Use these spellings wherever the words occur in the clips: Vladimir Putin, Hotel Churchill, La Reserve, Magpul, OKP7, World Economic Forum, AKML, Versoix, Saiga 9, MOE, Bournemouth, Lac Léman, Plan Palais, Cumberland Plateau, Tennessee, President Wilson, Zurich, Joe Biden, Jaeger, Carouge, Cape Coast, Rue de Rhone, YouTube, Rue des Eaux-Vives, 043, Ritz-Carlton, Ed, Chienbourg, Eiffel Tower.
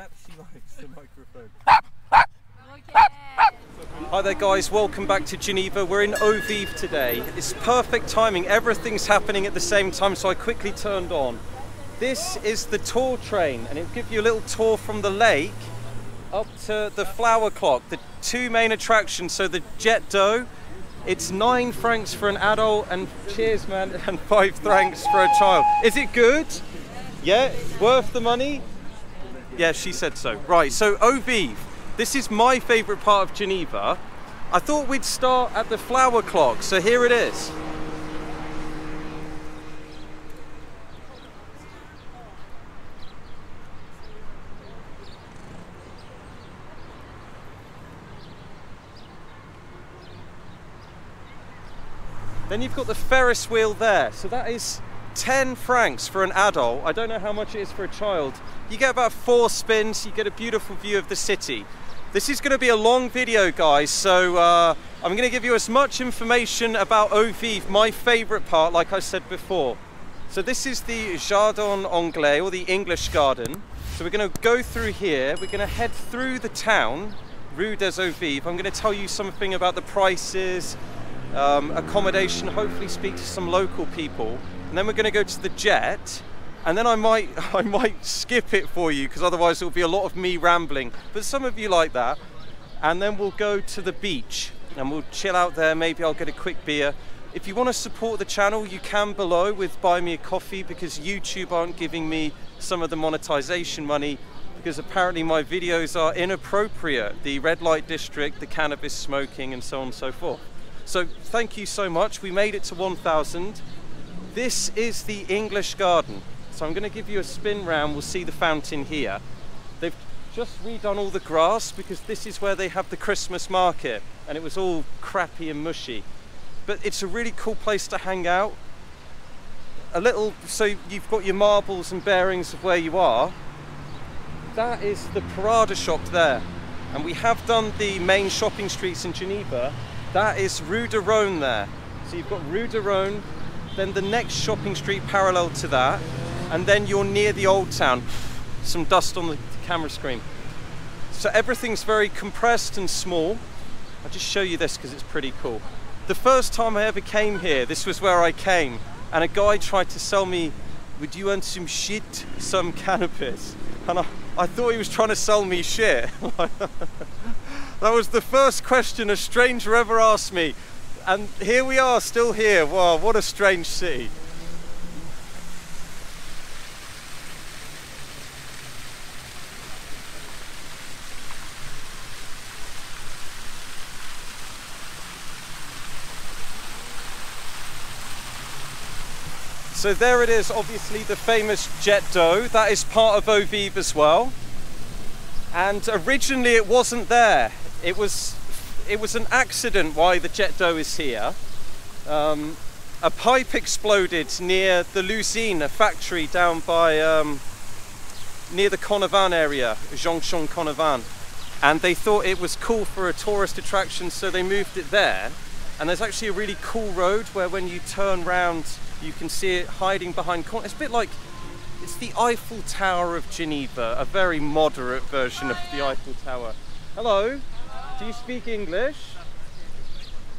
Yep, she likes the microphone. Hi there guys, welcome back to Geneva. We're in Eaux-Vives today. It's perfect timing, everything's happening at the same time, so I quickly turned on. This is the tour train and it'll give you a little tour from the lake up to the flower clock, the two main attractions. So the Jet d'Eau, it's 9 francs for an adult and cheers man, and 5 francs for a child. Is it good? Yeah, worth the money? Yeah, she said so. Right, so Eaux-Vives. This is my favourite part of Geneva. I thought we'd start at the flower clock, so here it is. Then you've got the Ferris wheel there, so that is 10 francs for an adult. I don't know how much it is for a child. You get about 4 spins, you get a beautiful view of the city. This is going to be a long video guys, so I'm going to give you as much information about Eaux-Vives, my favourite part, like I said before. So this is the Jardin Anglais, or the English garden. So we're going to go through here, we're going to head through the town, Rue des Eaux-Vives. I'm going to tell you something about the prices, accommodation, hopefully speak to some local people. And then we're going to go to the Jet, and then I might skip it for you because otherwise it'll be a lot of me rambling, but some of you like that. And then we'll go to the beach and we'll chill out there, maybe I'll get a quick beer. If you want to support the channel you can below with buy me a coffee, because YouTube aren't giving me some of the monetization money because apparently my videos are inappropriate, the red light district, the cannabis smoking and so on and so forth. So thank you so much, we made it to 1000. This is the English garden. So I'm going to give you a spin round, we'll see the fountain here. They've just redone all the grass because this is where they have the Christmas market and it was all crappy and mushy. But it's a really cool place to hang out. A little, so you've got your marbles and bearings of where you are. That is the Parada shop there. And we have done the main shopping streets in Geneva. That is Rue de Rhone there. So you've got Rue de Rhone, then the next shopping street parallel to that, and then you're near the old town. Some dust on the camera screen. So everything's very compressed and small. I'll just show you this because it's pretty cool. The first time I ever came here, this was where I came, and a guy tried to sell me, would you earn some shit, some cannabis? And I thought he was trying to sell me shit. That was the first question a stranger ever asked me. And here we are, still here. Wow, what a strange city. So there it is, obviously the famous Jet d'Eau. That is part of Eaux-Vives as well. And originally it wasn't there. It was an accident why the Jet d'Eau is here. A pipe exploded near the L'Usine, a factory down by, near the Cornavin area, Jonction Cornavin. And they thought it was cool for a tourist attraction, so they moved it there. And there's actually a really cool road where when you turn round, you can see it hiding behind corners. It's a bit like, it's the Eiffel Tower of Geneva, a very moderate version of the Eiffel Tower. Hello. Do you speak English?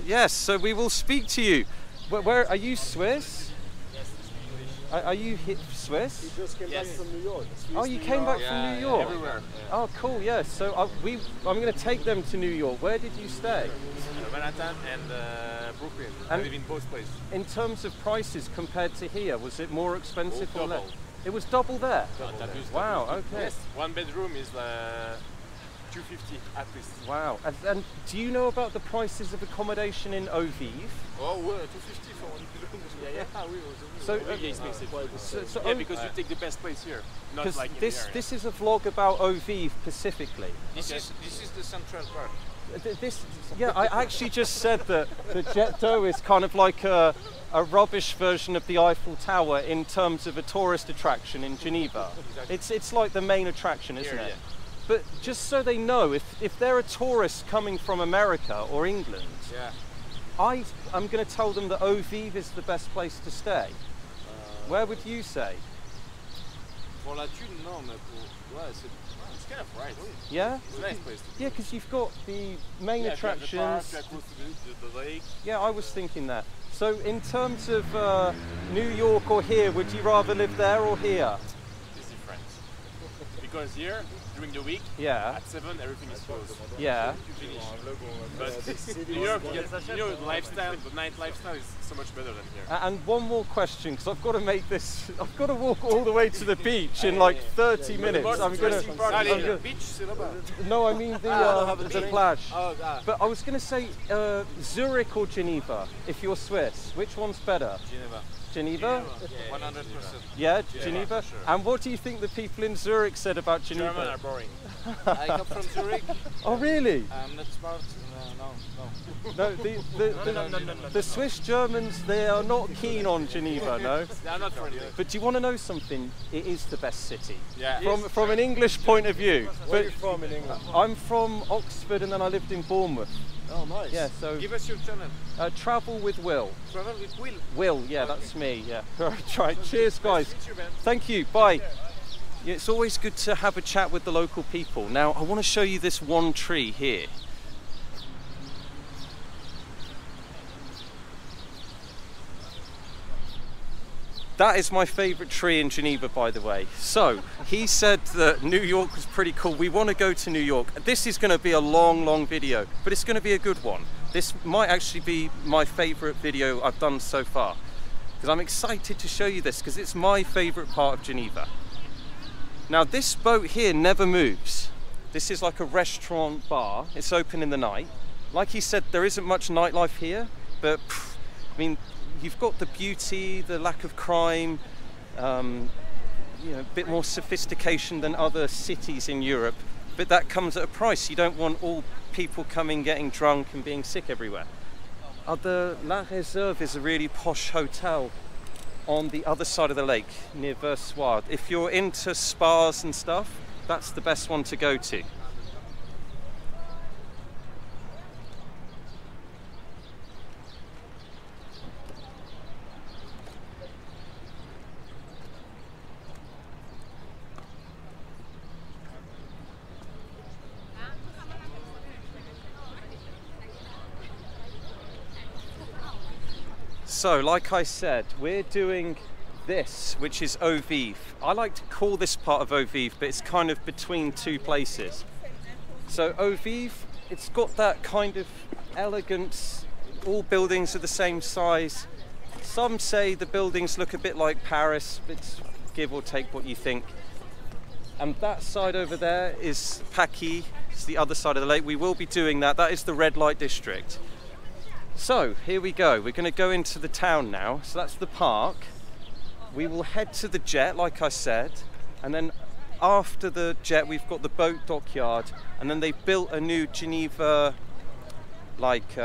Yes, so we will speak to you. Where are you, Swiss? Yes, English. Are you Swiss? You just came back from New York. Oh, you came back from New York? Everywhere. Yeah. Oh, cool, yes. Yeah. So I'm going to take them to New York. Where did you stay? Manhattan and Brooklyn. And I live in both places. In terms of prices compared to here, was it more expensive or less? It was double there? Double there. Wow, okay. Yes, one bedroom is... $250 at least. Wow. And do you know about the prices of accommodation in Eaux-Vives? Oh, well, 250 for one bedroom. So because you take the best place here. Not like in this is a vlog about Eaux-Vives specifically. This is the central park. I actually just said that the Jet d'Eau is kind of like a rubbish version of the Eiffel Tower in terms of a tourist attraction in Geneva. Exactly. It's like the main attraction, isn't it? Yeah. But just so they know, if they're a tourist coming from America or England, I'm going to tell them that Eaux-Vives is the best place to stay. Where would you say? Pour la thune, no, but for... Well, it's kind of right, isn't it? Yeah? It's a nice place to be. Yeah, because you've got the main attractions. Yeah, close to the lake. Yeah, I was thinking that. So in terms of New York or here, would you rather live there or here? It's different. Because here, during the week, yeah. At 7, everything is closed. Yeah. But New York, your lifestyle, the night lifestyle is so much better than here. And one more question, because I've got to make this, I've got to walk all the way to the beach in like 30 minutes. I'm going to... No, I mean the plage. But I was going to say Zurich or Geneva, if you're Swiss. Which one's better? Geneva. Geneva? 100%. Yeah, Geneva. Sure. And what do you think the people in Zurich said about Geneva? German are boring. I come from Zurich. Oh, really? I'm not smart. No. No, the Swiss Germans, they are not keen on Geneva, no? They are not friendly. But do you want to know something? It is the best city. Yeah. From an English point of view. Where are you from in England? I'm from Oxford and then I lived in Bournemouth. Oh, nice. Yeah, so give us your channel. Travel with Will. Travel with Will? Will, yeah, okay. That's me, yeah. Right, cheers, guys. Nice to meet you, man. Thank you, bye. Yeah, it's always good to have a chat with the local people. Now, I want to show you this one tree here. That is my favourite tree in Geneva, by the way. So, he said that New York was pretty cool. We want to go to New York. This is going to be a long video, but it's going to be a good one. This might actually be my favourite video I've done so far, because I'm excited to show you this, because it's my favourite part of Geneva. Now, this boat here never moves. This is like a restaurant bar. It's open in the night. Like he said, there isn't much nightlife here, but I mean, you've got the beauty, the lack of crime, you know, a bit more sophistication than other cities in Europe, but that comes at a price. You don't want all people coming, getting drunk and being sick everywhere. The La Reserve is a really posh hotel on the other side of the lake, near Versoix. If you're into spas and stuff, that's the best one to go to. So, like I said, we're doing this, which is Eaux-Vives. I like to call this part of Eaux-Vives, but it's kind of between two places. So Eaux-Vives, it's got that kind of elegance. All buildings are the same size. Some say the buildings look a bit like Paris, but give or take what you think. And that side over there is Pâquis. It's the other side of the lake. We will be doing that. That is the red light district. So here we go, we're going to go into the town now. So that's the park. We will head to the Jet, like I said, and then after the Jet we've got the boat dockyard, and then they built a new Geneva, like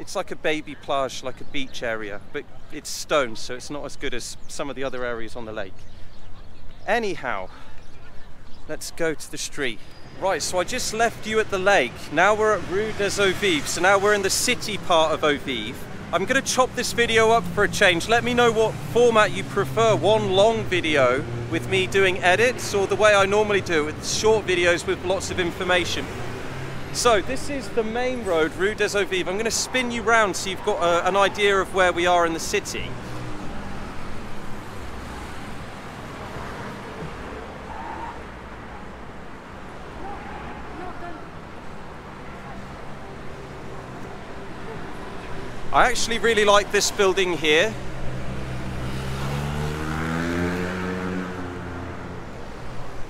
it's like a baby plage, like a beach area, but it's stone, so it's not as good as some of the other areas on the lake. Anyhow, let's go to the street. Right, so I just left you at the lake. Now we're at Rue des Eaux-Vives, so now we're in the city part of Eaux-Vives. I'm going to chop this video up for a change. Let me know what format you prefer, one long video with me doing edits, or the way I normally do it, with short videos with lots of information. So this is the main road, Rue des Eaux-Vives. I'm going to spin you round so you've got an idea of where we are in the city. I actually really like this building here.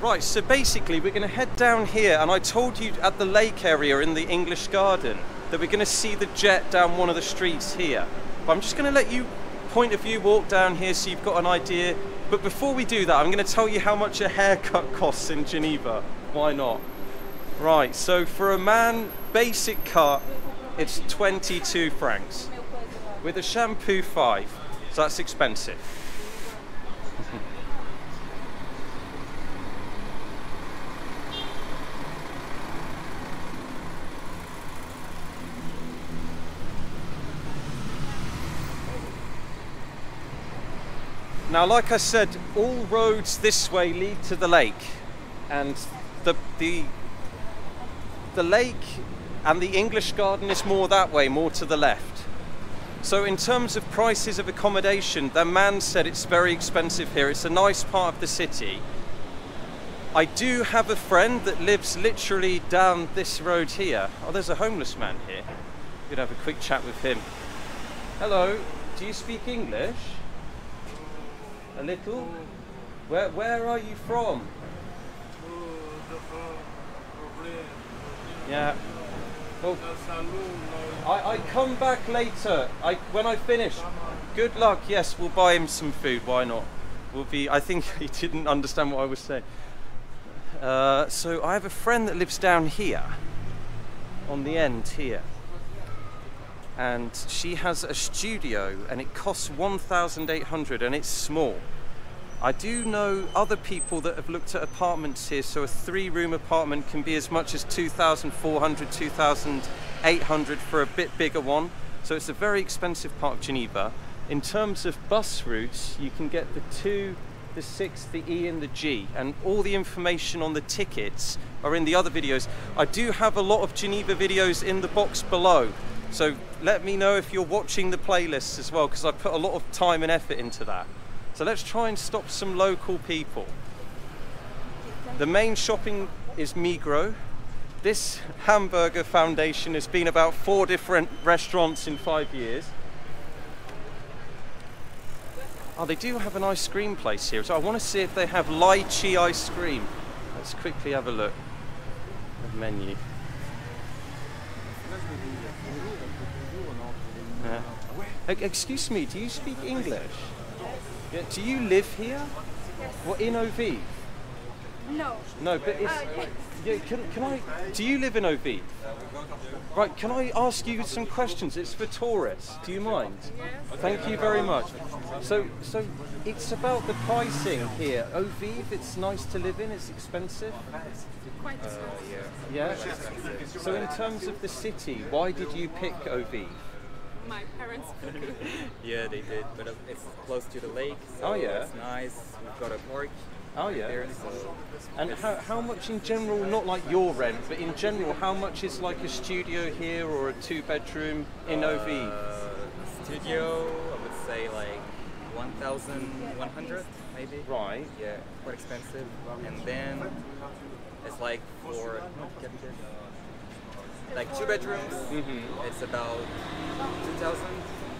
Right, so basically we're going to head down here, and I told you at the lake area in the English garden that we're going to see the Jet down one of the streets here. But I'm just going to let you point of view walk down here so you've got an idea. But before we do that, I'm going to tell you how much a haircut costs in Geneva. Why not? Right, so for a man, basic cut, it's 22 francs. With a shampoo, 5. So that's expensive. Now, like I said, all roads this way lead to the lake, and the lake and the English garden is more that way, more to the left. So in terms of prices of accommodation, the man said it's very expensive here. It's a nice part of the city. I do have a friend that lives literally down this road here. Oh, there's a homeless man here. We'd have a quick chat with him. Hello, do you speak English? A little? Where are you from? Yeah. Oh. I come back later. When I finish. Good luck. Yes, we'll buy him some food. Why not? We'll be. I think he didn't understand what I was saying. So I have a friend that lives down here, on the end here, and she has a studio, and it costs 1,800, and it's small. I do know other people that have looked at apartments here, so a three-room apartment can be as much as 2,400, 2,800 for a bit bigger one. So it's a very expensive part of Geneva. In terms of bus routes, you can get the 2, the 6, the E and the G, and all the information on the tickets are in the other videos. I do have a lot of Geneva videos in the box below, so let me know if you're watching the playlists as well, because I put a lot of time and effort into that. So let's try and stop some local people. The main shopping is Migros. This hamburger foundation has been about 4 different restaurants in 5 years. Oh, they do have an ice cream place here, so I want to see if they have lychee ice cream. Let's quickly have a look at the menu. Excuse me, do you speak English? Yeah, do you live here? Yes. What, in Eaux-Vives? No. No, but it's... Yes. Yeah, can I... Do you live in Eaux-Vives? Right, can I ask you some questions? It's for tourists. Do you mind? Yes. Thank you very much. So it's about the pricing here. Eaux-Vives, it's nice to live in, it's expensive? Quite expensive. Yeah? So in terms of the city, why did you pick Eaux-Vives? My parents took it. Yeah, they did, but it's close to the lake, so oh, yeah. It's nice. We've got a park. Oh yeah. There, so and how much in general, not like your rent, but in general, how much is like a studio here or a 2-bedroom in Eaux-Vives? Studio, I would say like 1,100 maybe. Right. Yeah, quite expensive. And then it's like for like 2 bedrooms, mm-hmm. It's about 2,000.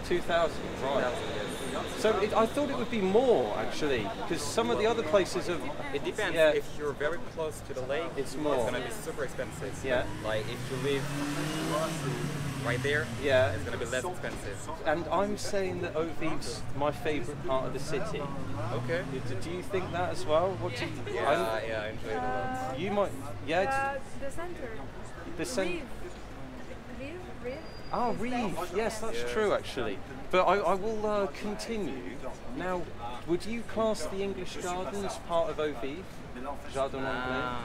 2,000, right. 2,000, yes. So I thought it would be more actually, because some of the other places have. It depends. Yeah. If you're very close to the lake, it's more. It's gonna be super expensive. Yeah. Like if you live right there, yeah, it's gonna be less expensive. And I'm saying that Eaux-Vives, my favorite part of the city. Okay. Do you think that as well? What do you? Yeah, yeah, I enjoy it a lot. You might, yeah. The center. The center. Ah, Reeve, yes, that's true actually. But I will continue. Now, would you class the English garden as part of Eaux-Vives? Jardin Anglais?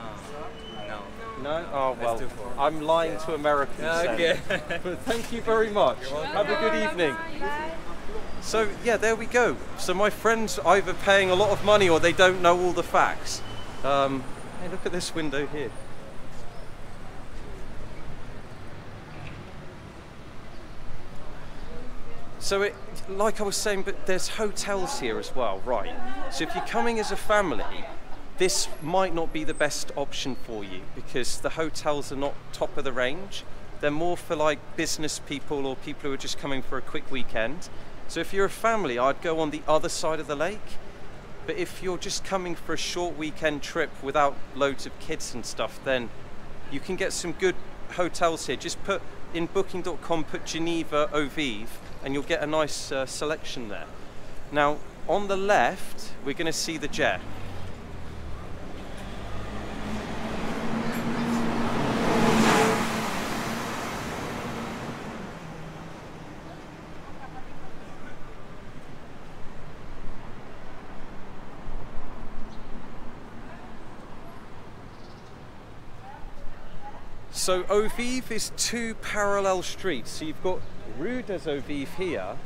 No. No? Oh, well, I'm lying to Americans then. Okay. But thank you very much. Have a good evening. Bye. So, yeah, there we go. So my friends are either paying a lot of money or they don't know all the facts. Hey, look at this window here. So it, like I was saying, but there's hotels here as well, right? So if you're coming as a family, this might not be the best option for you because the hotels are not top of the range. They're more for like business people or people who are just coming for a quick weekend. So if you're a family, I'd go on the other side of the lake. But if you're just coming for a short weekend trip without loads of kids and stuff, then you can get some good hotels here. Just put in booking.com, put Geneva Eaux-Vives, and you'll get a nice selection there. Now, on the left, we're going to see the jet. So Eaux-Vives is 2 parallel streets. So you've got Rue des Eaux-Vives here,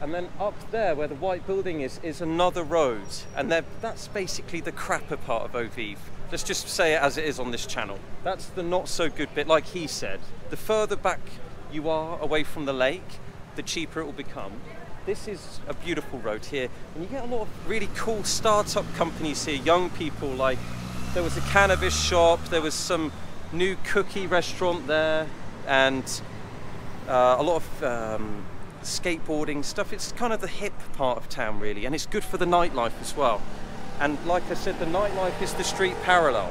And then up there where the white building is another road. And that's basically the crapper part of Eaux-Vives. Let's just say it as it is on this channel. That's the not so good bit, like he said. The further back you are away from the lake, the cheaper it will become. This is a beautiful road here. And you get a lot of really cool startup companies here, young people. Like there was a cannabis shop, there was some new cookie restaurant there, and a lot of skateboarding stuff. It's kind of the hip part of town really, and it's good for the nightlife as well. And like I said, the nightlife is the street parallel.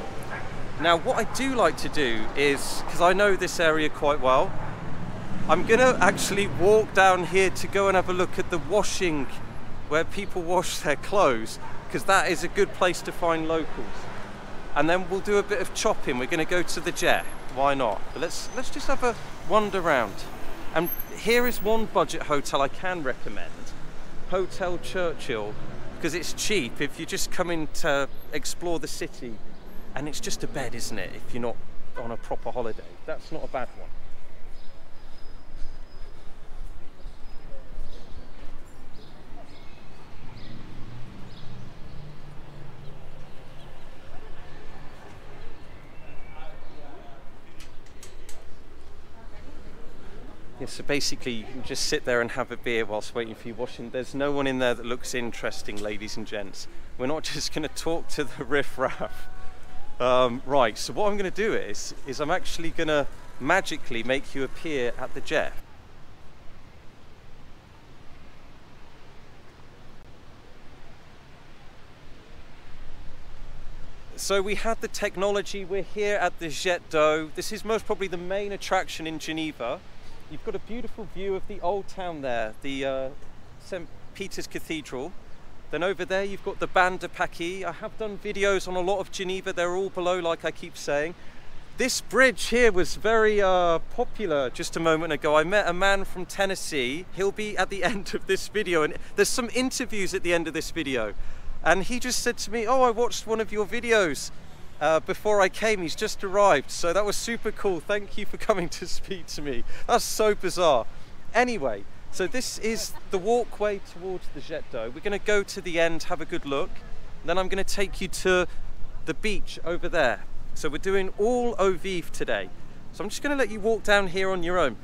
Now what I do like to do is, because I know this area quite well, I'm gonna actually walk down here to go and have a look at the washing, where people wash their clothes, because that is a good place to find locals. And then we'll do a bit of chopping. We're gonna go to the Jet, why not? But let's just have a wander around. And here is one budget hotel I can recommend, Hotel Churchill, because it's cheap if you just come in to explore the city, and it's just a bed, isn't it, if you're not on a proper holiday. That's not a bad one. So basically you can just sit there and have a beer whilst waiting for your washing. There's no one in there that looks interesting, ladies and gents. We're not just going to talk to the riff-raff. Right, so what I'm going to do is I'm actually going to magically make you appear at the Jet. So we had the technology, we're here at the Jet d'Eau. This is most probably the main attraction in Geneva. You've got a beautiful view of the old town there, the St Peter's Cathedral. Then over there you've got the Bande de Pâquis. I have done videos on a lot of Geneva, they're all below like I keep saying. This bridge here was very popular just a moment ago. I met a man from Tennessee, he'll be at the end of this video, and there's some interviews at the end of this video. And he just said to me, oh, I watched one of your videos before I came, he's just arrived. So that was super cool, thank you for coming to speak to me. That's so bizarre. Anyway, so this is the walkway towards the Jet d'Eau. We're going to go to the end, have a good look, then I'm going to take you to the beach over there. So we're doing all Eaux-Vives today. So I'm just going to let you walk down here on your own.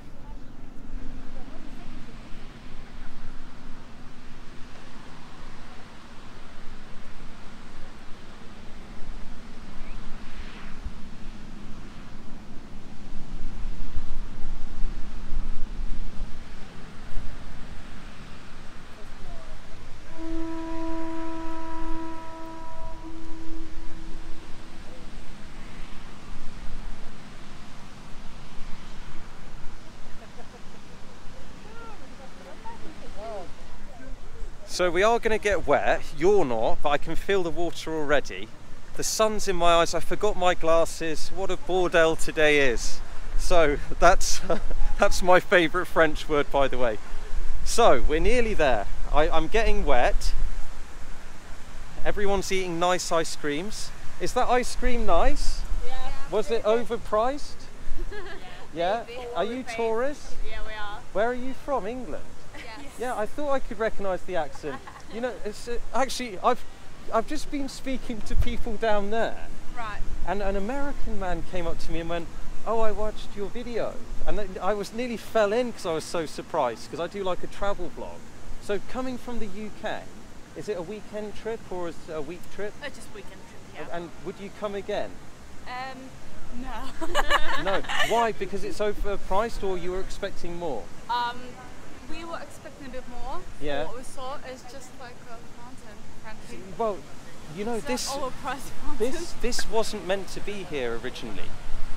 So we are going to get wet, you're not, but I can feel the water already. The sun's in my eyes, I forgot my glasses, what a bordel today is. So that's my favourite French word, by the way. So we're nearly there, I'm getting wet. Everyone's eating nice ice creams. Is that ice cream nice? Yeah. Was it overpriced? Yeah. Yeah? Are you tourists? Yeah, we are. Where are you from? England? Yeah, I thought I could recognise the accent. You know, it's, actually, I've just been speaking to people down there. Right. And an American man came up to me and went, oh, I watched your video. And I was nearly fell in because I was so surprised, because I do like a travel vlog. So coming from the UK, is it a weekend trip or is it a week trip? Just weekend trip, yeah. And would you come again? No. No. Why? Because it's overpriced or you were expecting more? We were expecting a bit more. Yeah. What we saw is just like a mountain, frankly. Well, you know, this wasn't meant to be here originally.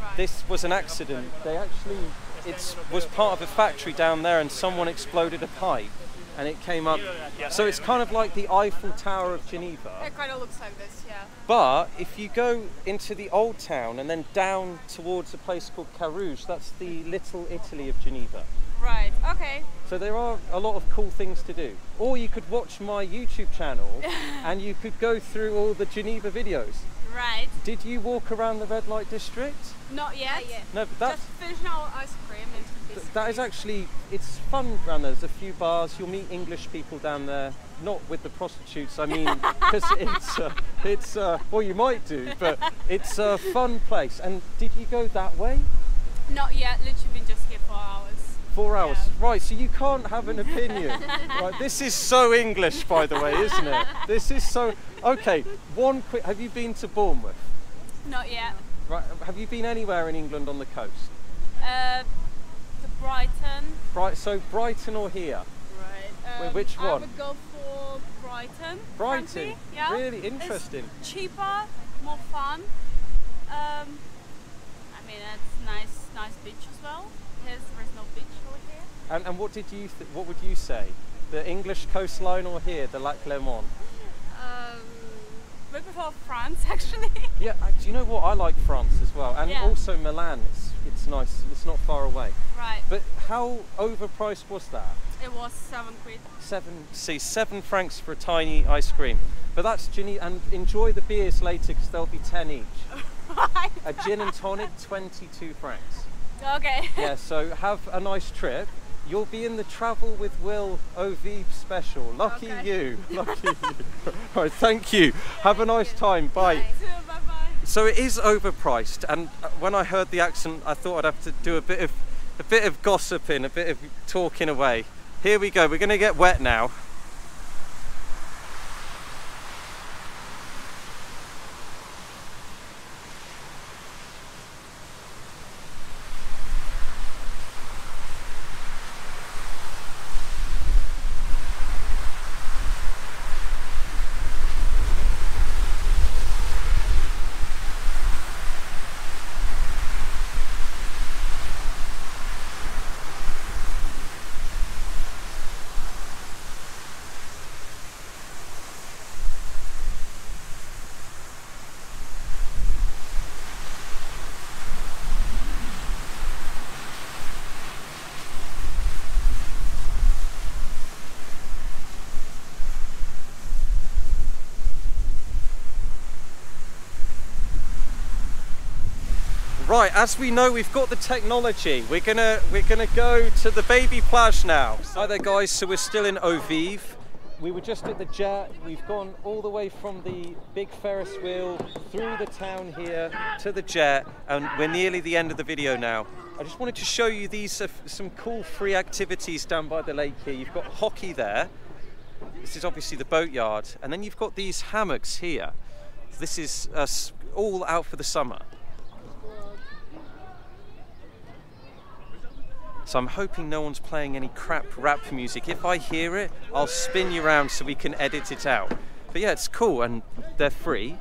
Right. This was an accident. They actually, it was part of a factory down there, and someone exploded a pipe, and it came up. So it's kind of like the Eiffel Tower of Geneva. It kind of looks like this, yeah. But if you go into the old town and then down towards a place called Carouge, that's the Little Italy of Geneva. Right, okay. So there are a lot of cool things to do. Or you could watch my YouTube channel and you could go through all the Geneva videos. Right. Did you walk around the red light district? Not yet. Not yet. No, but that's... Just finishing our ice cream and that is actually, it's fun round there. There's a few bars, you'll meet English people down there, not with the prostitutes, I mean, because it's well, you might do, but it's a fun place. And did you go that way? Not yet, literally been just here 4 hours. 4 hours, yeah. Right, so you can't have an opinion. Right, this is so English, by the way, isn't it? This is so, okay, one quick, have you been to Bournemouth? Not yet. Right, have you been anywhere in England on the coast? To Brighton. So Brighton or here? Right. Wait, which one? I would go for Brighton. Brighton? Yeah. Really interesting. It's cheaper, more fun. I mean, it's nice beach as well. There is no beach over here. And what did you? What would you say? The English coastline or here, the Lac Léman? We prefer France, actually. Yeah, do you know what? I like France as well, and yeah. Also Milan. It's nice. It's not far away. Right. But how overpriced was that? It was £7. £7 for a tiny ice cream. But that's Ginny, and enjoy the beers later because they'll be 10 each. Right. A gin and tonic, £22. Okay. Yeah. So have a nice trip. You'll be in the Travel with Will Eaux-Vives special. Lucky you. Lucky you. All right, thank you. Have a nice time. Bye. Bye. So it is overpriced, and when I heard the accent, I thought I'd have to do a bit of gossiping, a bit of talking away. Here we go. We're going to get wet now. Right, as we know, we've got the technology. We're gonna go to the baby plage now. Hi there, guys. So we're still in Eaux-Vives. We were just at the Jet. We've gone all the way from the big Ferris wheel through the town here to the Jet, and we're nearly the end of the video now. I just wanted to show you these some cool free activities down by the lake here. You've got hockey there. This is obviously the boatyard, and then you've got these hammocks here. This is us all out for the summer. So I'm hoping no one's playing any crap rap music. If I hear it, I'll spin you around so we can edit it out. But yeah, it's cool, and they're free.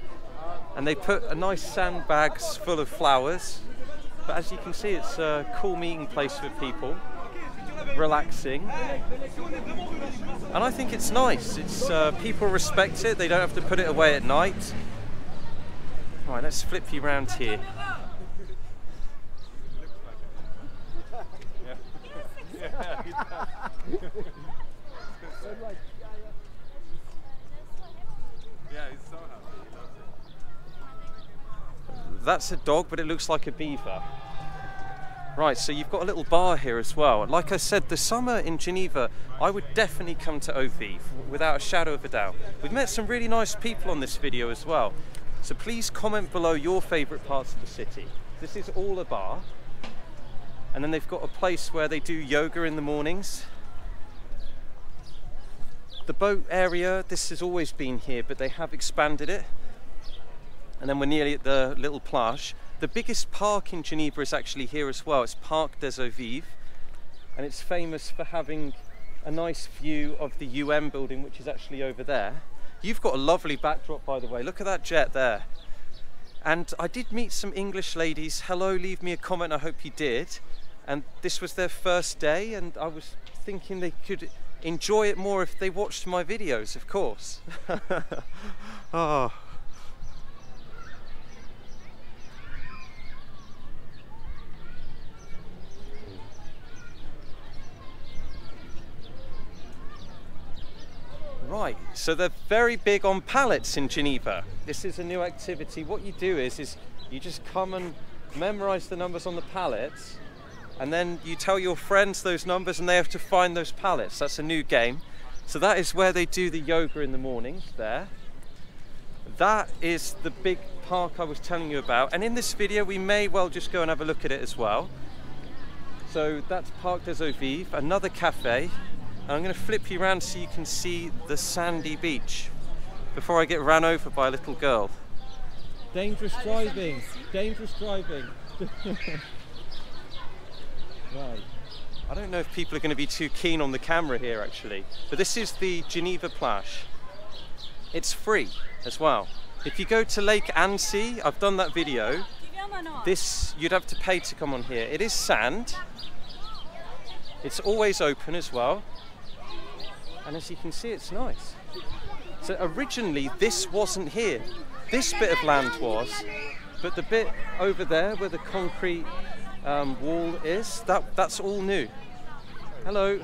And they put a nice sandbags full of flowers. But as you can see, it's a cool meeting place for people, relaxing. And I think it's nice. It's people respect it. They don't have to put it away at night. All right, let's flip you around here. That's a dog, but it looks like a beaver. Right, so you've got a little bar here as well. Like I said, the summer in Geneva, I would definitely come to Eaux-Vives without a shadow of a doubt. We've met some really nice people on this video as well. So please comment below your favourite parts of the city. This is all a bar. And then they've got a place where they do yoga in the mornings. The boat area, this has always been here, but they have expanded it. And then we're nearly at the little plage. The biggest park in Geneva is actually here as well. It's Parc des Eaux-Vives. And it's famous for having a nice view of the UN building, which is actually over there. You've got a lovely backdrop, by the way. Look at that jet there. And I did meet some English ladies. Hello, leave me a comment, I hope you did. And this was their first day, and I was thinking they could enjoy it more if they watched my videos, of course. Oh. Right, so they're very big on pallets in Geneva. This is a new activity. What you do is you just come and memorize the numbers on the pallets, and then you tell your friends those numbers and they have to find those pallets. That's a new game. So that is where they do the yoga in the morning there. That is the big park I was telling you about, and in this video we may well just go and have a look at it as well. So that's Parc des Eaux-Vives, another cafe, and I'm going to flip you around so you can see the sandy beach before I get ran over by a little girl. Dangerous driving, dangerous driving. Right. I don't know if people are going to be too keen on the camera here actually, but this is the Geneva plage. It's free as well. If you go to Lake Annecy, I've done that video, this you'd have to pay to come on here. It is sand, it's always open as well, and as you can see it's nice. So originally this wasn't here, this bit of land was, but the bit over there where the concrete wall is, that's all new. Hello.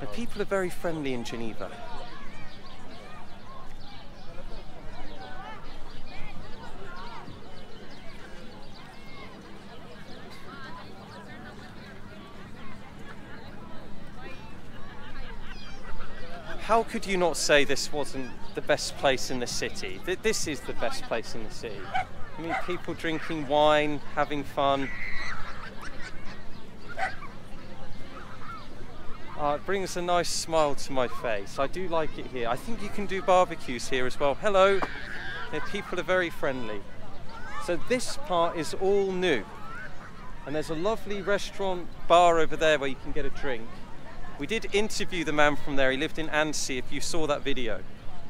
The people are very friendly in Geneva. How could you not say this wasn't the best place in the city? This is the best place in the city. I mean, people drinking wine, having fun. It brings a nice smile to my face. I do like it here. I think you can do barbecues here as well. Hello. Yeah, people are very friendly. So this part is all new. And there's a lovely restaurant bar over there where you can get a drink. We did interview the man from there, he lived in Annecy, if you saw that video.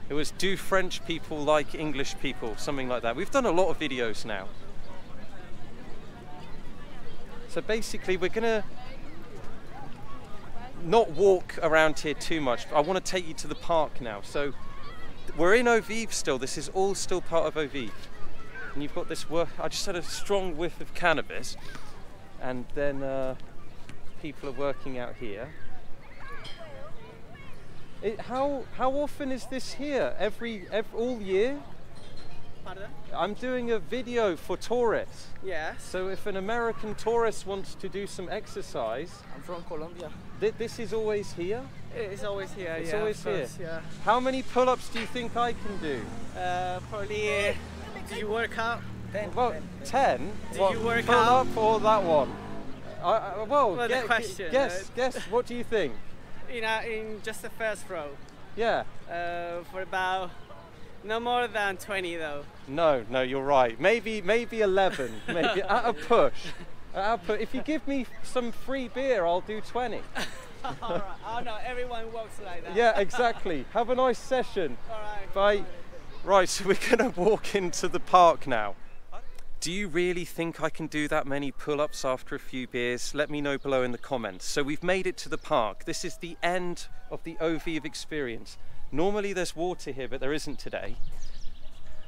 It was, do French people like English people, something like that. We've done a lot of videos now. So basically we're gonna not walk around here too much, but I want to take you to the park now. So we're in Eaux-Vives still, this is all still part of Eaux-Vives. And you've got this, I just had a strong whiff of cannabis, and then people are working out here. How often is this here? Every all year? Pardon? I'm doing a video for tourists. Yeah. So if an American tourist wants to do some exercise... I'm from Colombia. This is always here? It's always here, it's always here. Yeah. How many pull-ups do you think I can do? Probably... do you work out? 10. Well, 10? Do you work out? Pull-up or that one? Well, the question. Guess, what do you think? In just the first row. Yeah. For about no more than 20 though. No, you're right. Maybe 11. Maybe at a push. If you give me some free beer, I'll do 20. All right. Oh no, everyone walks like that. Yeah, exactly. Have a nice session. All right. Bye. All right. Right, so we're gonna walk into the park now. Do you really think I can do that many pull-ups after a few beers? Let me know below in the comments. So we've made it to the park. This is the end of the Eaux-Vives experience. Normally there's water here, but there isn't today.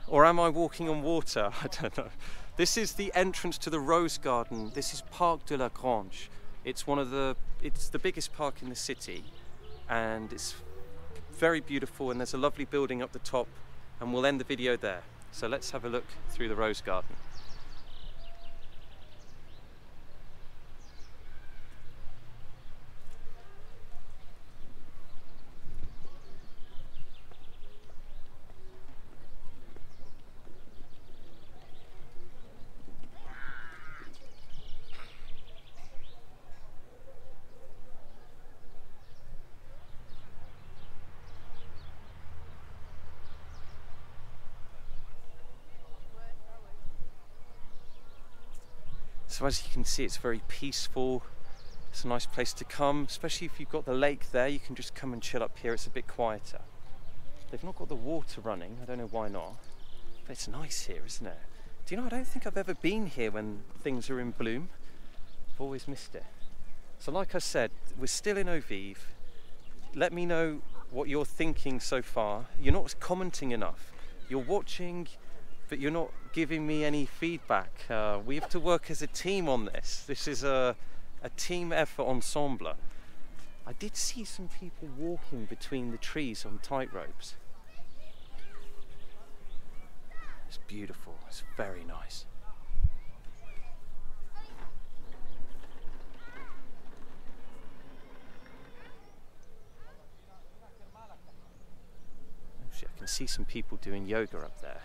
Or am I walking on water? I don't know. This is the entrance to the Rose Garden. This is Parc de la Grange. It's the biggest park in the city, and it's very beautiful, and there's a lovely building up the top, and we'll end the video there. So let's have a look through the Rose Garden. So as you can see, it's very peaceful. It's a nice place to come, especially if you've got the lake there, you can just come and chill up here. It's a bit quieter. They've not got the water running, I don't know why not. But it's nice here, isn't it? Do you know, I don't think I've ever been here when things are in bloom. I've always missed it. So like I said, we're still in Eaux-Vives. Let me know what you're thinking so far. You're not commenting enough. You're watching, but you're not giving me any feedback. We have to work as a team on this. This is a team effort ensemble. I did see some people walking between the trees on tight ropes. It's beautiful, it's very nice. can see some people doing yoga up there.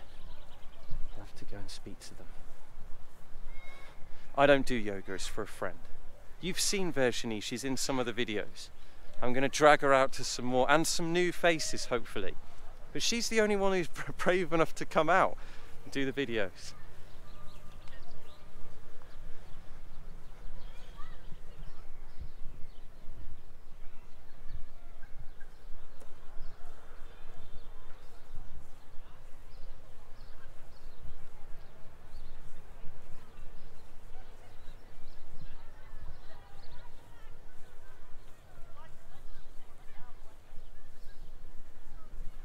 I'll have to go and speak to them. I don't do yoga, it's for a friend. You've seen Virginie, she's in some of the videos. I'm going to drag her out to some more, and some new faces hopefully. But she's the only one who's brave enough to come out and do the videos.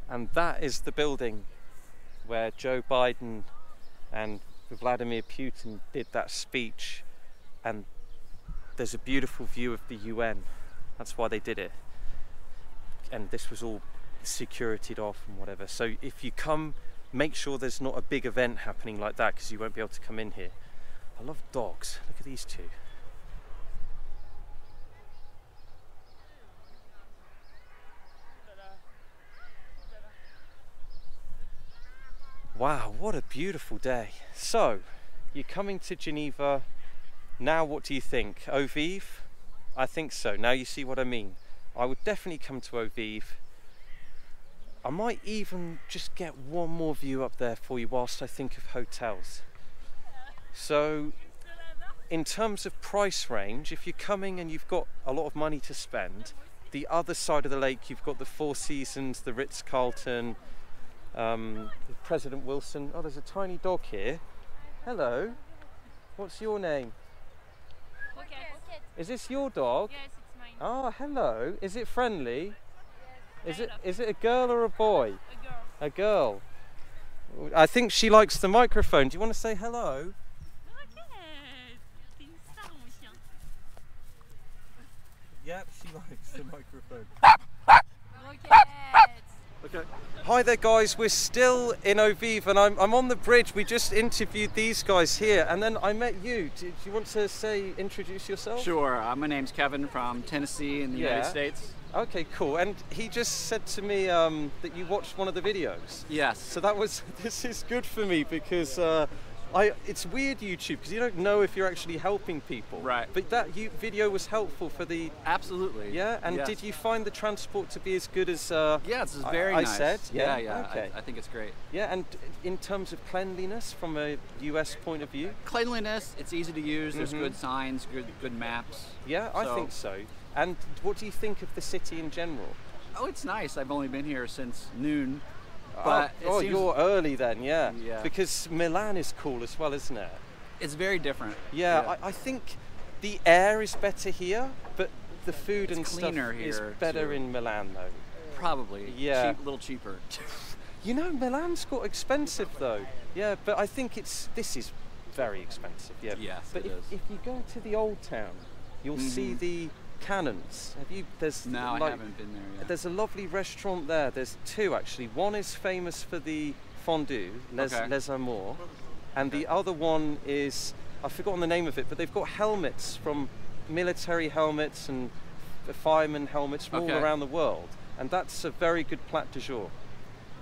And that is the building where Joe Biden and Vladimir Putin did that speech, and there's a beautiful view of the UN. That's why they did it. And this was all securityed off and whatever. So if you come, make sure there's not a big event happening like that, because you won't be able to come in here. I love dogs. Look at these two. Wow, what a beautiful day. So, you're coming to Geneva. Now what do you think? Eaux Vives? I think so. Now you see what I mean. I would definitely come to Eaux Vives. I might even just get one more view up there for you whilst I think of hotels. So, in terms of price range, if you're coming and you've got a lot of money to spend, the other side of the lake you've got the Four Seasons, the Ritz-Carlton, President Wilson. Oh, there's a tiny dog here. Hello. What's your name? Okay. Is this your dog? Yes, it's mine. Oh, hello. Is it friendly? Yes. Is it a girl or a boy? A girl. A girl. I think she likes the microphone. Do you want to say hello? Yep, she likes the microphone. Okay. Hi there guys, we're still in Eaux Vives and I'm on the bridge. We just interviewed these guys here and then I met you. Do you want to introduce yourself? Sure, my name's Kevin from Tennessee in the United States. Okay, cool. And he just said to me that you watched one of the videos. Yes. So this is good for me because it's weird YouTube because you don't know if you're actually helping people. Right. But that video was helpful for the... Absolutely. Yeah? And yes. Did you find the transport to be as good as... yeah, it's very nice. I said? Yeah, yeah. Okay. I think it's great. Yeah, and in terms of cleanliness from a US point of view? Cleanliness, it's easy to use. There's good signs, good maps. Yeah, so. I think so. And what do you think of the city in general? Oh, it's nice. I've only been here since noon. But you're early then, yeah. Because Milan is cool as well, isn't it? It's very different. Yeah. I think the air is better here, but the food and stuff is better in Milan, though. Probably. Yeah. A little cheaper. You know, Milan's got expensive, though. Yeah, but I think this is very expensive. Yeah. Yes, but if you go to the old town, you'll see the cannons. I haven't been there yet. There's a lovely restaurant there. There's two actually. One is famous for the fondue, Les Armures, and the other one is, I've forgotten the name of it, but they've got helmets from military helmets and fireman helmets from all around the world, and that's a very good plat du jour.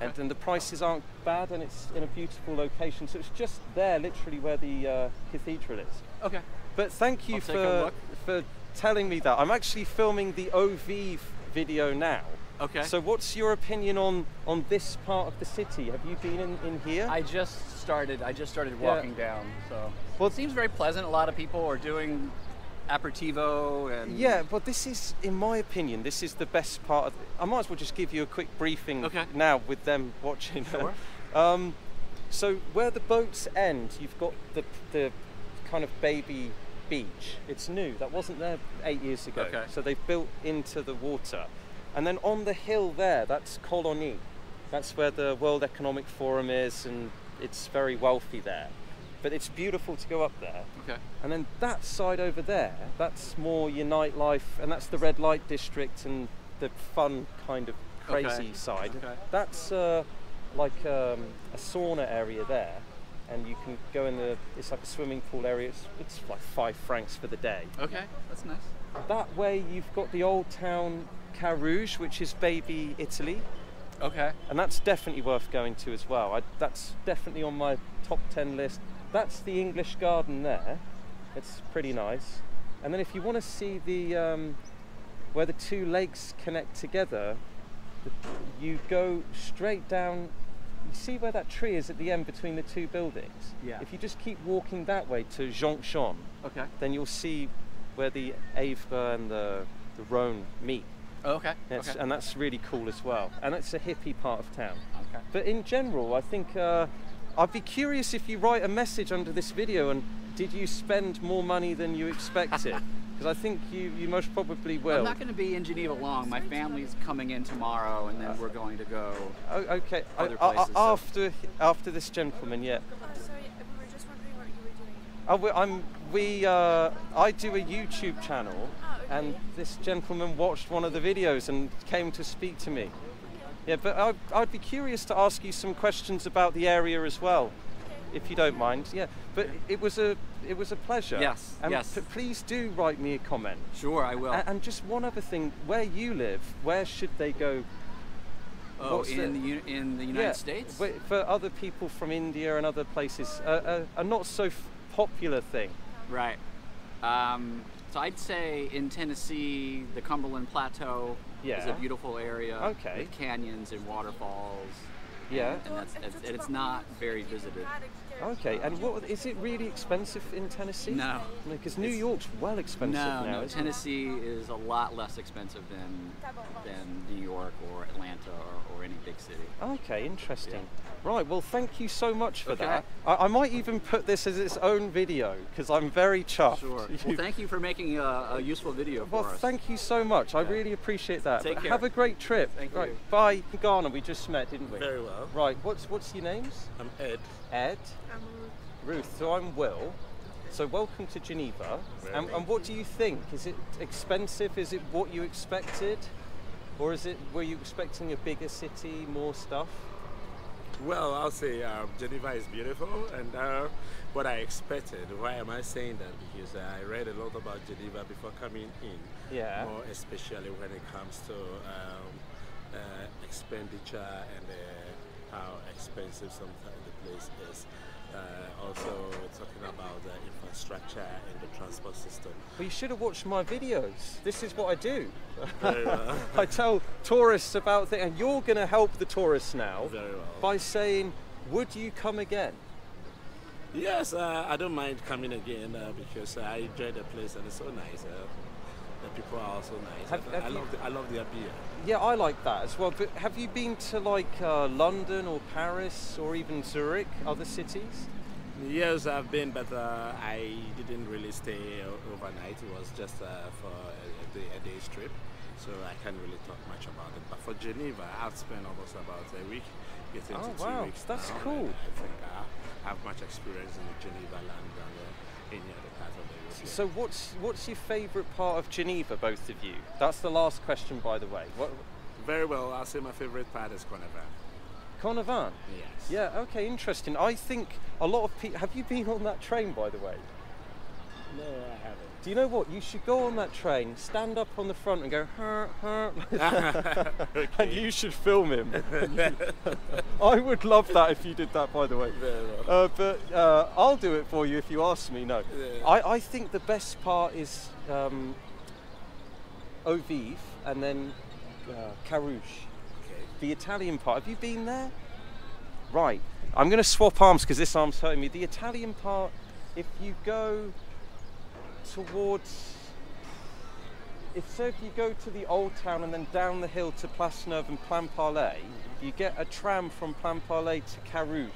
And the prices aren't bad, and it's in a beautiful location, so it's just there literally where the cathedral is. Okay. But thank you for telling me that. I'm actually filming the Eaux Vives video now. Okay. So what's your opinion on this part of the city? Have you been in here? I just started walking down. So it seems very pleasant. A lot of people are doing aperitivo and... Yeah, but this is, in my opinion, this is the best part of... I might as well just give you a quick briefing now with them watching. Sure. So where the boats end, you've got the kind of baby beach. It's new. That wasn't there 8 years ago. Okay. So they've built into the water. And then on the hill there, that's Colonie. That's where the World Economic Forum is, and it's very wealthy there. But it's beautiful to go up there. Okay. And then that side over there, that's more your nightlife, and that's the red light district and the fun kind of crazy side. Okay. That's like a sauna area there. And you can go in it's like a swimming pool area, it's like £5 for the day. Okay, that's nice. That way you've got the old town Carouge, which is baby Italy. Okay. And that's definitely worth going to as well. That's definitely on my top 10 list. That's the English Garden there. It's pretty nice. And then if you want to see the where the two lakes connect together, you go straight down. You see where that tree is at the end between the two buildings? Yeah. If you just keep walking that way to Jonction, okay, then you'll see where the Avre and the Rhone meet. Oh, okay. Okay. And that's really cool as well. And it's a hippie part of town. Okay. But in general, I think I'd be curious if you write a message under this video and did you spend more money than you expected? Because I think you most probably will. I'm not going to be in Geneva long. My family's coming in tomorrow, and then we're going to go okay. Other places. After this gentleman, yeah. Sorry, we were just wondering what you were doing. I do a YouTube channel, and this gentleman watched one of the videos and came to speak to me. Yeah, but I'd be curious to ask you some questions about the area as well, if you don't mind. Yeah, but it was a pleasure. Yes, and yes. Please do write me a comment. Sure, I will. And just one other thing, where you live, where should they go? Oh, in the United States? For other people from India and other places, a not so popular thing. Right. So I'd say in Tennessee, the Cumberland Plateau is a beautiful area with canyons and waterfalls. Yeah, and it's not very visited. Okay, and what is it really expensive in Tennessee? No, because New York's well expensive now. No, Tennessee is a lot less expensive than New York or Atlanta or any big city. Okay, interesting. Yeah. Right, well, thank you so much for that. I might even put this as its own video because I'm very chuffed. Sure. Well, thank you for making a useful video for us. Well, thank you so much. I really appreciate that. Take care. Have a great trip. Thank you. Bye. Ghana, we just met, didn't we? Very well. Right, what's your names? I'm Ed. Ed. I'm Ruth. Ruth, so I'm Will. So welcome to Geneva. And what do you think? Is it expensive? Is it what you expected? Or were you expecting a bigger city, more stuff? Well, I'll say Geneva is beautiful and what I expected. Why am I saying that? Because I read a lot about Geneva before coming in. Yeah. More especially when it comes to expenditure and how expensive sometimes the place is. Also talking about the infrastructure and the transport system. Well, you should have watched my videos. This is what I do. Very well. I tell tourists about things, and you're going to help the tourists now by saying, would you come again? Yes, I don't mind coming again because I enjoy the place and it's so nice. The people are also nice. I love the beer. Yeah, I like that as well. But have you been to like London or Paris or even Zurich, other cities? Yes, I've been, but I didn't really stay overnight. It was just for a day's trip, so I can't really talk much about it. But for Geneva, I've spent almost about a week, getting to 2 weeks. That's cool. I think I have much experience in Geneva, London, any other part of the world. So what's your favourite part of Geneva, both of you? That's the last question, by the way. Very well, I'll say my favourite part is Cornavin. Cornavin? Yes. Yeah, okay, interesting. I think a lot of people... Have you been on that train, by the way? No, I haven't. Do you know what? You should go on that train, stand up on the front and go, hur, hur. Okay. And you should film him. I would love that if you did that, by the way. But I'll do it for you if you ask me. No, yeah. I think the best part is Eaux-Vives and then Carouge, the Italian part. Have you been there? Right. I'm going to swap arms because this arm's hurting me. The Italian part, if you go... if you go to the old town and then down the hill to Place Neuve and Plan Palais, you get a tram from Plan Palais to Carouge,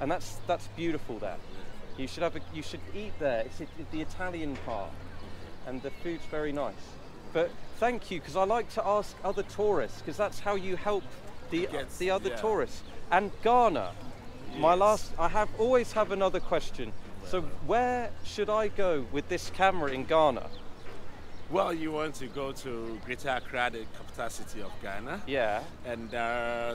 and that's beautiful there. You should eat there. It's the Italian part, and the food's very nice. But thank you, because I like to ask other tourists, because that's how you help the other tourists. And Ghana, my last. I always have another question. So where should I go with this camera in Ghana? Well, you want to go to Greater Accra, the capital city of Ghana. Yeah. And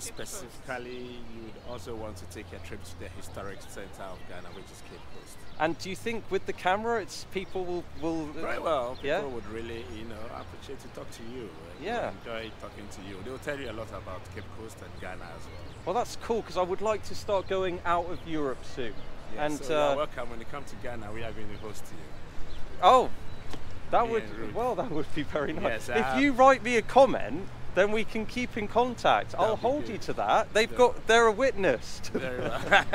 specifically, you would also want to take a trip to the historic center of Ghana, which is Cape Coast. And do you think with the camera, it's people will right, well, people would really, you know, appreciate to talk to you. Yeah. Enjoy talking to you. They'll tell you a lot about Cape Coast and Ghana as well. Well, that's cool, because I would like to start going out of Europe soon. Yeah, and so you're welcome. When you come to Ghana, we are going to host you. Oh. That would, well, that would be very nice. Yes, if you write me a comment, then we can keep in contact. I'll hold you to that. They're a witness. To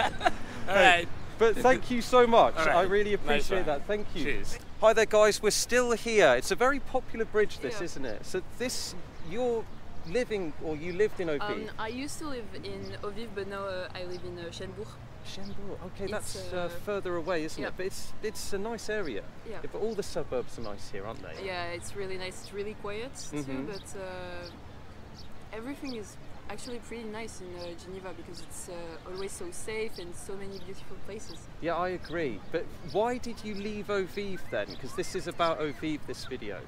All right. But thank you so much. Right. I really appreciate that. Thank you. Cheers. Hi there, guys. We're still here. It's a very popular bridge, this, isn't it? So this, you're living, or you lived in Eaux-Vives? I used to live in Eaux-Vives, but now I live in Chienbourg. Chienbourg, okay, it's that's further away, isn't it? But it's a nice area. Yeah. But all the suburbs are nice here, aren't they? Yeah, it's really nice. It's really quiet too, but everything is actually pretty nice in Geneva because it's always so safe and so many beautiful places. Yeah, I agree. But why did you leave Eaux-Vives then? Because this is about Eaux-Vives, this video.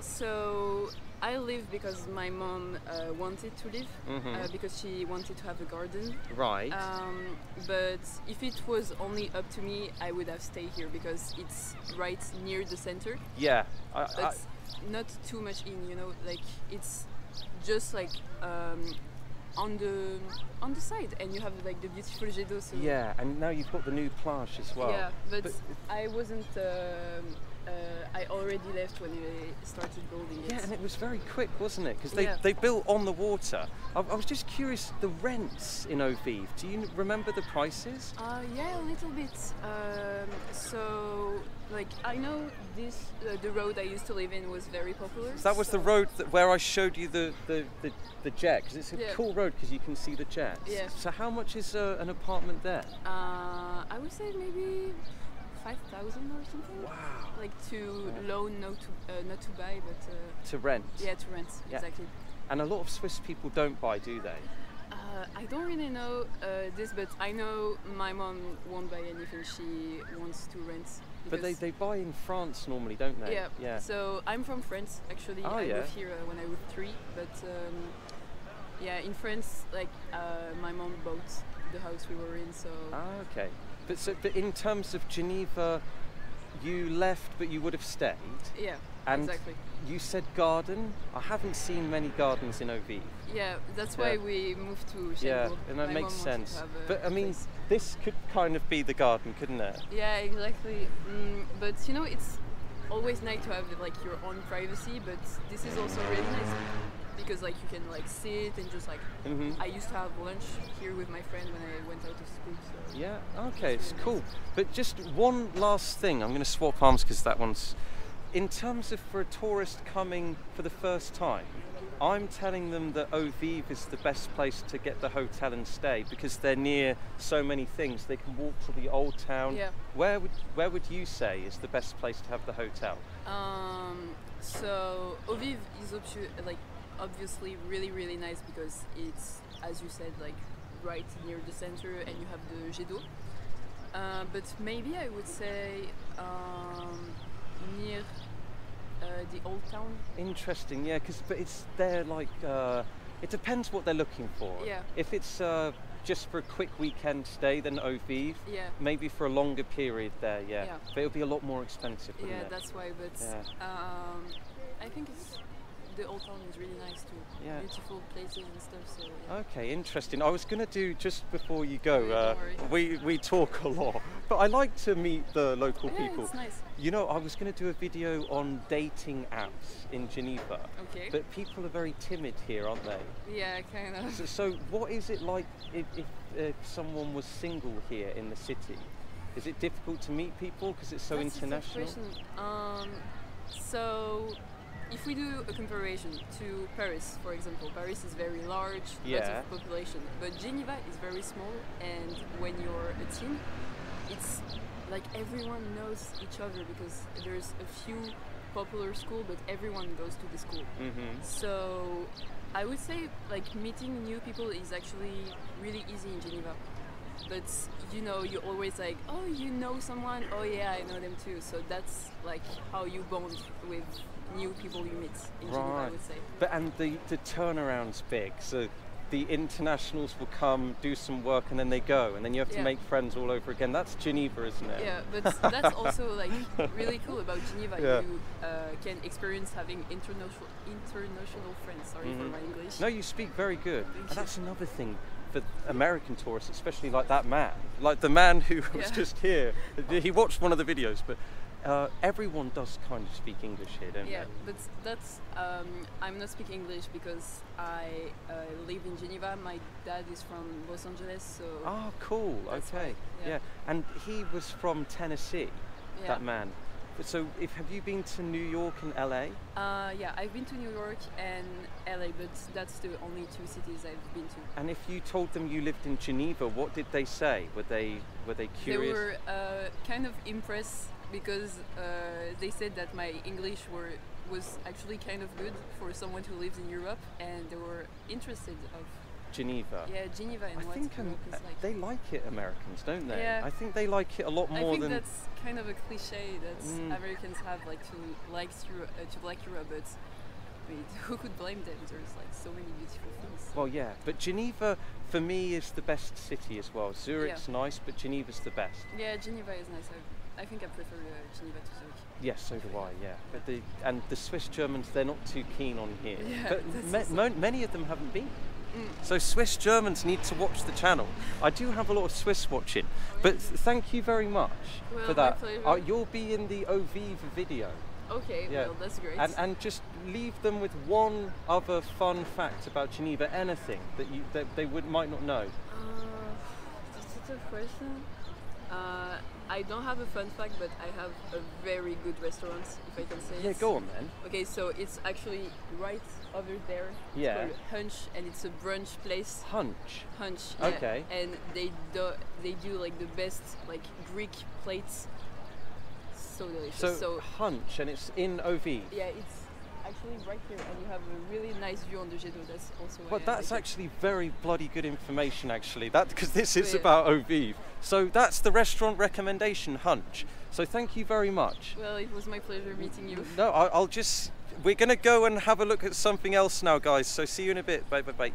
So I lived because my mom wanted to live because she wanted to have a garden. Right. But if it was only up to me, I would have stayed here because it's right near the center. Yeah. That's not too much in, you know, like it's just like on the side, and you have like the beautiful Jet d'Eau. So yeah, and now you've got the new plage as well. Yeah, but I wasn't. I already left when they started building it. Yeah, and it was very quick, wasn't it? Because they built on the water. I was just curious, the rents in Eaux-Vives, do you remember the prices? Yeah, a little bit. So, like, I know this, the road I used to live in was very popular. So that was the road where I showed you the jet, because it's a cool road because you can see the jet. Yeah. So how much is an apartment there? I would say maybe 5,000 or something. Wow. Like to loan, not to buy, but to rent. Yeah, to rent, exactly. And a lot of Swiss people don't buy, do they? I don't really know this, but I know my mom won't buy anything. She wants to rent. But they buy in France normally, don't they? Yeah. Yeah. So I'm from France, actually. Oh, I moved here when I was 3, but yeah, in France, like my mom bought the house we were in, so. Ah, okay. But in terms of Geneva, you left, but you would have stayed. Yeah, and exactly. You said garden. I haven't seen many gardens in Eaux-Vives. Yeah, that's why we moved to Chienbourg. Yeah, and that makes sense. But I mean, this could kind of be the garden, couldn't it? Yeah, exactly. But you know, it's always nice to have like your own privacy. But this is also really nice because like you can like sit and just like I used to have lunch here with my friend when I went out of school. So yeah, okay, it's really cool. Nice. But just one last thing, I'm going to swap arms because that one's in terms of for a tourist coming for the first time. I'm telling them that Eaux-Vives is the best place to get the hotel and stay because they're near so many things. They can walk to the old town. Yeah. Where would you say is the best place to have the hotel? So Eaux-Vives is obviously really nice because it's, as you said, like right near the center and you have the Jet d'Eau, but maybe I would say near the old town. Interesting, yeah, but it's there like, it depends what they're looking for. Yeah. If it's just for a quick weekend stay then Eaux-Vives, maybe for a longer period there, but it'll be a lot more expensive, wouldn't it? That's why, but I think it's the old town is really nice too. Yeah. Beautiful places and stuff. So, okay, interesting. I was going to do just before you go. We talk a lot, but I like to meet the local people. It's nice. You know, I was going to do a video on dating apps in Geneva. Okay. But people are very timid here, aren't they? Yeah, kind of. So what is it like if someone was single here in the city? Is it difficult to meet people because it's so international? That's a good question. So, if we do a comparison to Paris, for example, Paris is very large, lots of population, but Geneva is very small, and when you're a teen, it's like everyone knows each other because there's a few popular schools, but everyone goes to the school. So I would say like meeting new people is actually really easy in Geneva. But you know, you always like, oh, you know someone, oh yeah, I know them too. So that's like how you bond with new people you meet in Geneva, I would say. But and the turnaround's big, so the internationals will come, do some work, and then they go, and then you have to make friends all over again. That's Geneva, isn't it? Yeah, but that's also like really cool about Geneva. Yeah. You can experience having international friends. Sorry for my English. No, you speak very good. And that's another thing for American tourists, especially like that man, like the man who was just here. He watched one of the videos, but. Everyone does kind of speak English here, don't they? Yeah, but that's... I'm not speaking English because I live in Geneva. My dad is from Los Angeles, so... Oh, cool, okay. Why, and he was from Tennessee, that man. So have you been to New York and LA? Yeah, I've been to New York and LA, but that's the only two cities I've been to. And if you told them you lived in Geneva, what did they say? Were they curious? They were kind of impressed, because they said that my English was actually kind of good for someone who lives in Europe, and they were interested of Geneva. Yeah, Geneva and what Europe is like. They like it, Americans, don't they? Yeah. I think they like it a lot more than... I think that's kind of a cliche that Americans have, like to like Europe, but who could blame them? There's like so many beautiful things. Well, yeah, but Geneva for me is the best city as well. Zurich's nice, but Geneva's the best. Yeah, Geneva is nice. I think I prefer Geneva to Zurich. Yes, so do I. Yeah, but the Swiss Germans, they're not too keen on here. Yeah, but many of them haven't been. So Swiss Germans need to watch the channel. I do have a lot of Swiss watching, but thank you very much for that. You'll be in the Eaux-Vives video. Okay, well, that's great. And just leave them with one other fun fact about Geneva. Anything that they might not know. That's a good question. I don't have a fun fact, but I have a very good restaurant, if I can say it. Yeah, go on then. Okay, so it's actually right over there. Yeah. It's called Hunch, and it's a brunch place. Hunch? Hunch, yeah. Okay. And they do like the best like Greek plates. So delicious. So Hunch, and it's in Eaux-Vives. Yeah, it's actually right here, and you have a really nice view on the Jet d'Eau. That's also that's actually very bloody good information, actually, because this is about Eaux-Vives. So that's the restaurant recommendation, Hunch. So thank you very much. Well, it was my pleasure meeting you. No, we're gonna go and have a look at something else now, guys. So see you in a bit. Bye.